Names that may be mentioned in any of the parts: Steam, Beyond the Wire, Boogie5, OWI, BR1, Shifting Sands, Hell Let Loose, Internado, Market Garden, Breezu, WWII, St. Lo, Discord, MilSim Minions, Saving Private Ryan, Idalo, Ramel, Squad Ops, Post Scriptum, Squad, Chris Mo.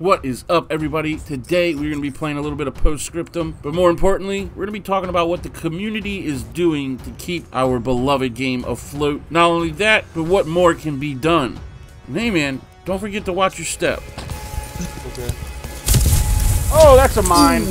What is up, everybody? Today we're going to be playing a little bit of Post Scriptum, but more importantly, we're going to be talking about what the community is doing to keep our beloved game afloat. Not only that, but what more can be done. And hey man, don't forget to watch your step. Okay. Oh, that's a mine.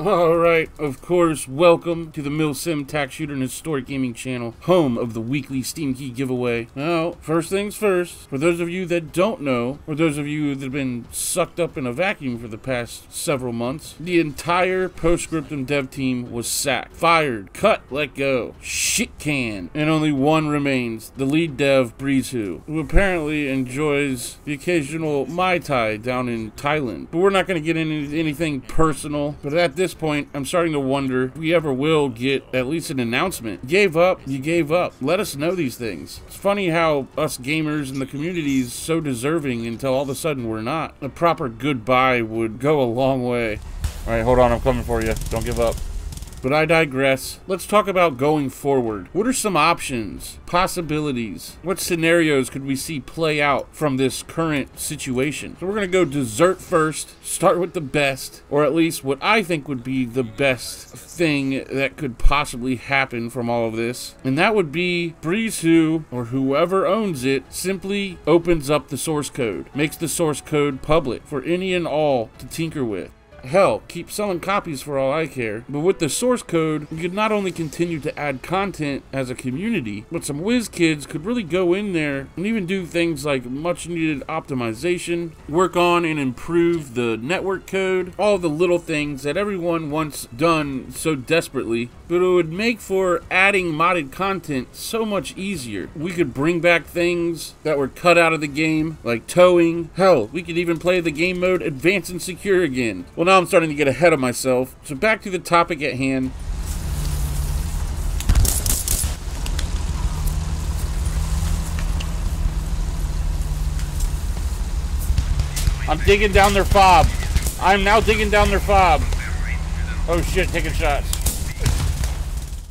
Alright, of course, welcome to the MilSim Tax Shooter and Historic Gaming Channel, home of the weekly Steam Key giveaway. Now, first things first, for those of you that don't know, or those of you that have been sucked up in a vacuum for the past several months, the entire Post Scriptum dev team was sacked, fired, cut, let go, shit canned, and only one remains, the lead dev, Breezu, who apparently enjoys the occasional Mai Tai down in Thailand. But we're not going to get into anything personal, but at this point, I'm starting to wonder if we ever will get at least an announcement. Gave up, you gave up. Let us know these things. It's funny how us gamers and the community is so deserving until all of a sudden we're not. A proper goodbye would go a long way. All right, hold on, I'm coming for you. Don't give up. But I digress. Let's talk about going forward. What are some options, possibilities? What scenarios could we see play out from this current situation? So we're gonna go dessert first, start with the best, or at least what I think would be the best thing that could possibly happen from all of this. And that would be Breezu, or whoever owns it, simply opens up the source code, makes the source code public for any and all to tinker with. Hell, keep selling copies for all I care. But with the source code, you could not only continue to add content as a community, but some whiz kids could really go in there and even do things like much needed optimization, work on and improve the network code, all the little things that everyone wants done so desperately. But it would make for adding modded content so much easier. We could bring back things that were cut out of the game, like towing. Hell, we could even play the game mode Advanced and Secure again. Well, now I'm starting to get ahead of myself, so back to the topic at hand. I'm digging down their fob. I'm now digging down their fob. Oh shit, taking shots.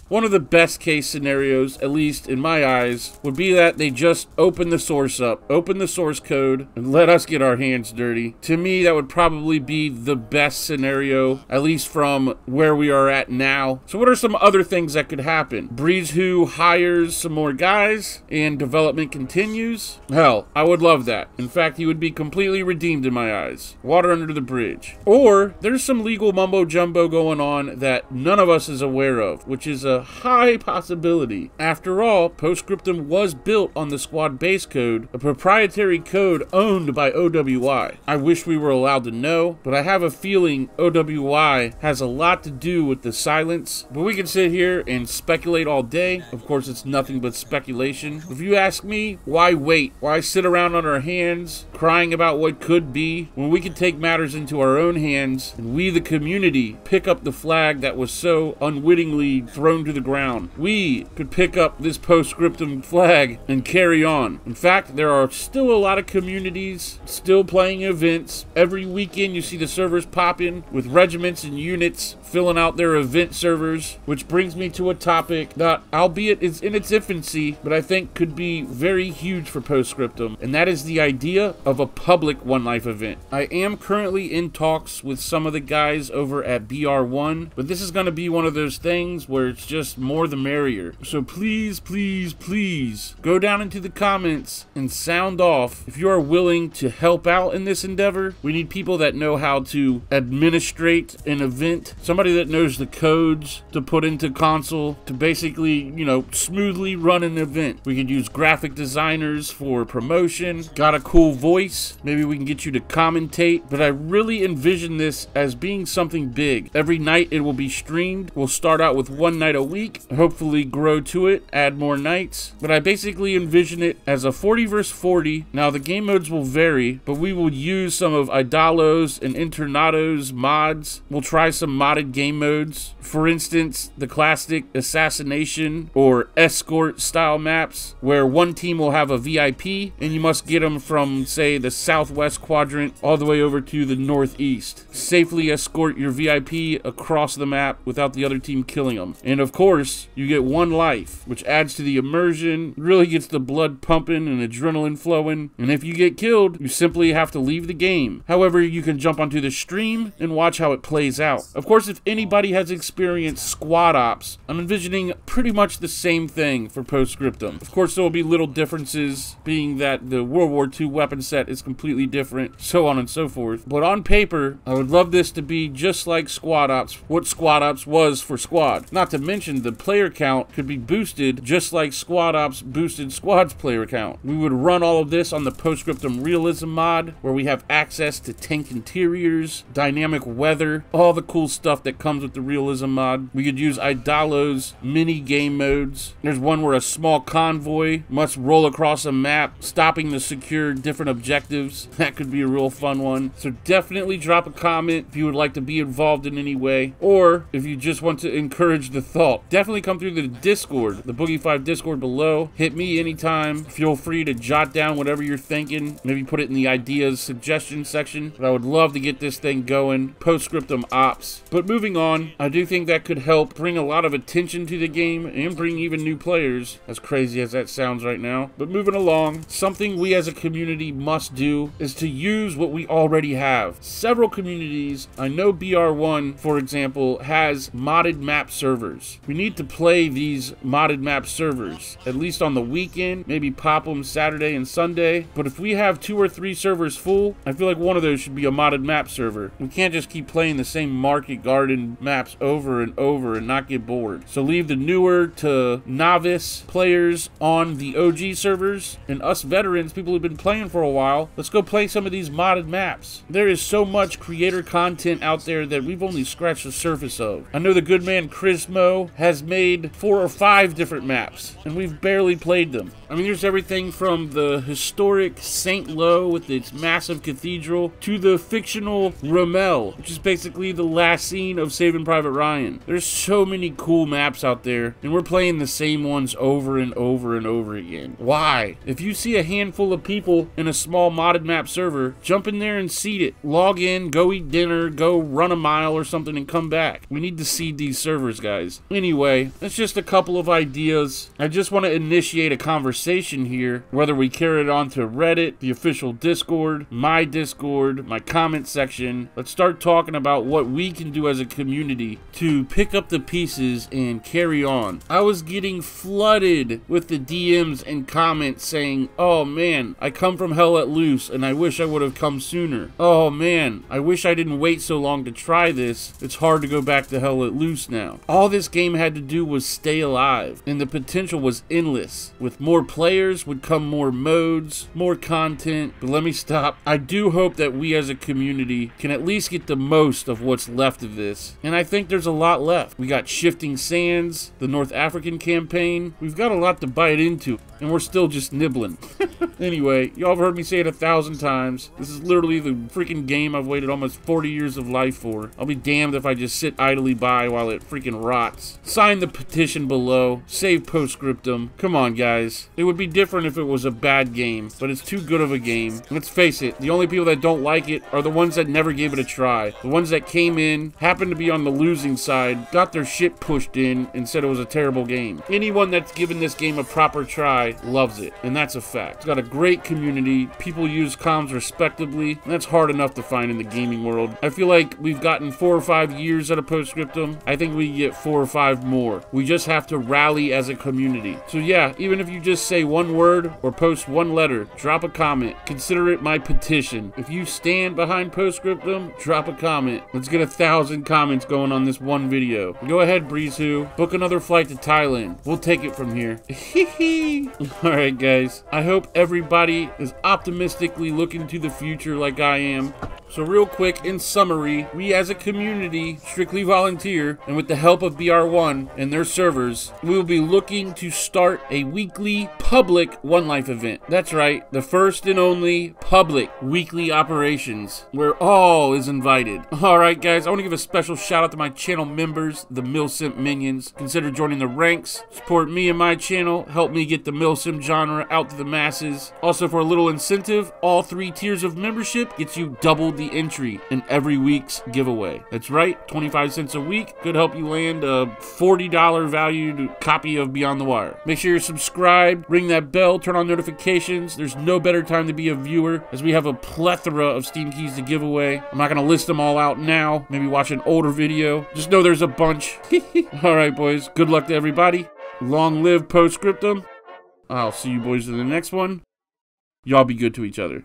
One of the best case scenarios, at least in my eyes, would be that they just open the source up, open the source code, and let us get our hands dirty. To me, that would probably be the best scenario, at least from where we are at now. So what are some other things that could happen? Breezu hires some more guys, and development continues? Hell, I would love that. In fact, he would be completely redeemed in my eyes. Water under the bridge. Or, there's some legal mumbo-jumbo going on that none of us is aware of, which is a high possibility. After all, Post Scriptum was built on the Squad base code, a proprietary code owned by OWI. I wish we were allowed to know, but I have a feeling OWI has a lot to do with the silence. But we can sit here and speculate all day. Of course, it's nothing but speculation. If you ask me, why wait? Why sit around on our hands crying about what could be when we can take matters into our own hands and we, the community, pick up the flag that was so unwittingly thrown to the ground. We could pick up this Post Scriptum flag and carry on. In fact, there are still a lot of communities still playing events. Every weekend you see the servers popping with regiments and units filling out their event servers, which brings me to a topic that, albeit is in its infancy, but I think could be very huge for Post Scriptum, and that is the idea of a public One Life event. I am currently in talks with some of the guys over at BR1, but this is going to be one of those things where it's just more the merrier. So please, please, please go down into the comments and sound off if you are willing to help out in this endeavor. We need people that know how to administrate an event, somebody that knows the codes to put into console to basically, you know, smoothly run an event. We could use graphic designers for promotion. Got a cool voice, maybe we can get you to commentate. But I really envision this as being something big. Every night it will be streamed. We'll start out with one night a week, hopefully grow to it, add more nights. But I basically envision it as a 40 versus 40. Now the game modes will vary, but we will use some of Idalo's and Internado's mods. We'll try some modded game modes, for instance the classic assassination or escort style maps, where one team will have a VIP and you must get them from, say, say the southwest quadrant all the way over to the northeast. Safely escort your VIP across the map without the other team killing them. And of course, you get one life, which adds to the immersion, really gets the blood pumping and adrenaline flowing. And if you get killed, you simply have to leave the game. However, you can jump onto the stream and watch how it plays out. Of course, if anybody has experienced Squad Ops, I'm envisioning pretty much the same thing for Post Scriptum. Of course, there will be little differences, being that the World War II weapon set is completely different, so on and so forth. But on paper, I would love this to be just like Squad Ops, what Squad Ops was for Squad. Not to mention, the player count could be boosted just like Squad Ops boosted Squad's player count. We would run all of this on the Post Scriptum Realism mod, where we have access to tank interiors, dynamic weather, all the cool stuff that comes with the Realism mod. We could use Idalo's mini game modes. There's one where a small convoy must roll across a map, stopping to secure different objectives. That could be a real fun one. So definitely drop a comment if you would like to be involved in any way, or if you just want to encourage the thought. Definitely come through the Discord, the Boogie5 Discord below. Hit me anytime. Feel free to jot down whatever you're thinking. Maybe put it in the ideas suggestion section. But I would love to get this thing going. Post Scriptum Ops. But moving on, I do think that could help bring a lot of attention to the game and bring even new players, as crazy as that sounds right now. But moving along, something we as a community must do is to use what we already have. Several communities, I know BR1 for example, has modded map servers. We need to play these modded map servers, at least on the weekend, maybe pop them Saturday and Sunday. But if we have 2 or 3 servers full, I feel like one of those should be a modded map server. We can't just keep playing the same Market Garden maps over and over and not get bored. So leave the newer to novice players on the OG servers, and us veterans, people who've been playing for a while, let's go play some of these modded maps. There is so much creator content out there that we've only scratched the surface of. I know the good man Chris Mo has made 4 or 5 different maps, and we've barely played them. I mean, there's everything from the historic St. Lo with its massive cathedral to the fictional Ramel, which is basically the last scene of Saving Private Ryan. There's so many cool maps out there, and we're playing the same ones over and over and over again. Why? If you see a handful of people in a small modded map server, jump in there and seed it. Log in, go eat dinner, go run a mile or something and come back. We need to seed these servers, guys. Anyway, that's just a couple of ideas. I just want to initiate a conversation here, whether we carry it on to Reddit, the official Discord, my comment section. Let's start talking about what we can do as a community to pick up the pieces and carry on. I was getting flooded with the DMs and comments saying, oh man, I come from Hell Let Loose and I wish I would have come sooner. Oh man, I wish I didn't wait so long to try this. It's hard to go back to Hell Let Loose now. All this game had to do was stay alive, and the potential was endless. With more players would come more modes, more content. But let me stop. I do hope that we as a community can at least get the most of what's left of this, and I think there's a lot left. We got Shifting Sands, the North African campaign. We've got a lot to bite into, and we're still just nibbling. Anyway, y'all have heard me say it 1,000 times. This is literally the freaking game I've waited almost 40 years of life for. I'll be damned if I just sit idly by while it freaking rots. Sign the petition below. Save Post Scriptum. Come on, guys. It would be different if it was a bad game, but it's too good of a game. Let's face it, the only people that don't like it are the ones that never gave it a try. The ones that came in, happened to be on the losing side, got their shit pushed in, and said it was a terrible game. Anyone that's given this game a proper try loves it, and that's a fact. It's got a great community. People use comms respectably, and that's hard enough to find in the gaming world. I feel like we've gotten 4 or 5 years out of Post Scriptum. I think we can get 4 or 5 more. We just have to rally as a community. So yeah, even if you just say one word or post one letter, drop a comment. Consider it my petition. If you stand behind Post Scriptum, drop a comment. Let's get 1,000 comments going on this one video. Go ahead, Breezu. Book another flight to Thailand. We'll take it from here. Hee. Alright guys, I hope everybody is optimistically looking to the future like I am. So real quick, in summary, we as a community, strictly volunteer, and with the help of BR1 and their servers, we will be looking to start a weekly public One Life event. That's right, the first and only public weekly operations, where all is invited. Alright guys, I want to give a special shout out to my channel members, the MilSim Minions. Consider joining the ranks, support me and my channel, help me get the MilSim genre out to the masses. Also, for a little incentive, all 3 tiers of membership gets you double the entry in every week's giveaway. That's right, 25 cents a week could help you land a $40 valued copy of Beyond the Wire. Make sure you're subscribed, ring that bell, turn on notifications. There's no better time to be a viewer, as we have a plethora of Steam keys to give away. I'm not going to list them all out now. Maybe watch an older video. Just know there's a bunch. Alright boys, good luck to everybody. Long live Post Scriptum. I'll see you boys in the next one. Y'all be good to each other.